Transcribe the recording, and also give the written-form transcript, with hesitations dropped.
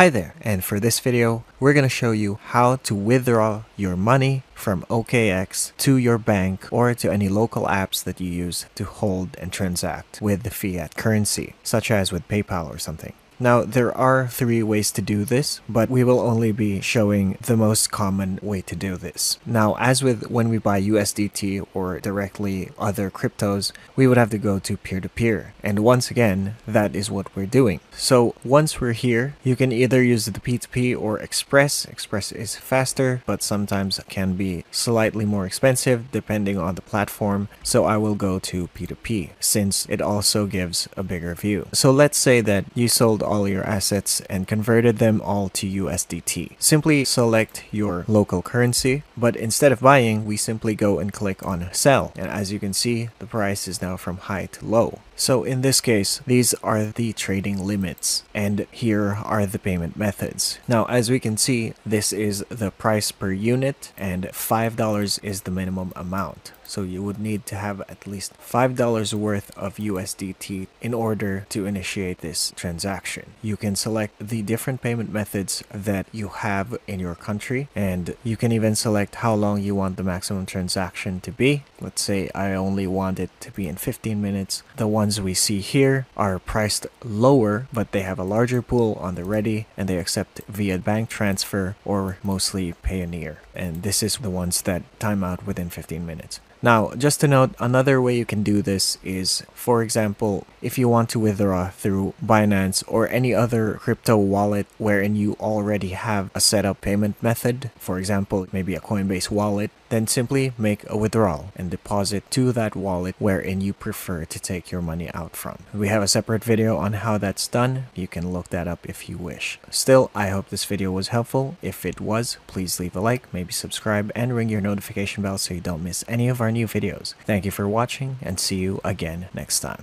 Hi there, and for this video, we're going to show you how to withdraw your money from OKX to your bank or to any local apps that you use to hold and transact with the fiat currency, such as with PayPal or something. Now, there are three ways to do this, but we will only be showing the most common way to do this. Now, as with when we buy USDT or directly other cryptos, we would have to go to peer-to-peer. And once again, that is what we're doing. So once we're here, you can either use the P2P or Express. Express is faster, but sometimes can be slightly more expensive depending on the platform. So I will go to P2P since it also gives a bigger view. So let's say that you sold all your assets and converted them all to USDT. Simply select your local currency, but instead of buying, we simply go and click on sell. And as you can see, the price is now from high to low. So in this case, these are the trading limits, and here are the payment methods. Now, as we can see, this is the price per unit, and $5 is the minimum amount. So you would need to have at least $5 worth of USDT in order to initiate this transaction. You can select the different payment methods that you have in your country, and you can even select how long you want the maximum transaction to be. Let's say I only want it to be in 15 minutes. The ones we see here are priced lower, but they have a larger pool on the ready, and they accept via bank transfer or mostly Payoneer. And this is the ones that time out within 15 minutes. Now, just to note, another way you can do this is, for example, if you want to withdraw through Binance or any other crypto wallet wherein you already have a set up payment method, for example, maybe a Coinbase wallet, then simply make a withdrawal and deposit to that wallet wherein you prefer to take your money out from. We have a separate video on how that's done. You can look that up if you wish. Still, I hope this video was helpful. If it was, please leave a like, maybe subscribe, and ring your notification bell so you don't miss any of our new videos. Thank you for watching, and see you again next time.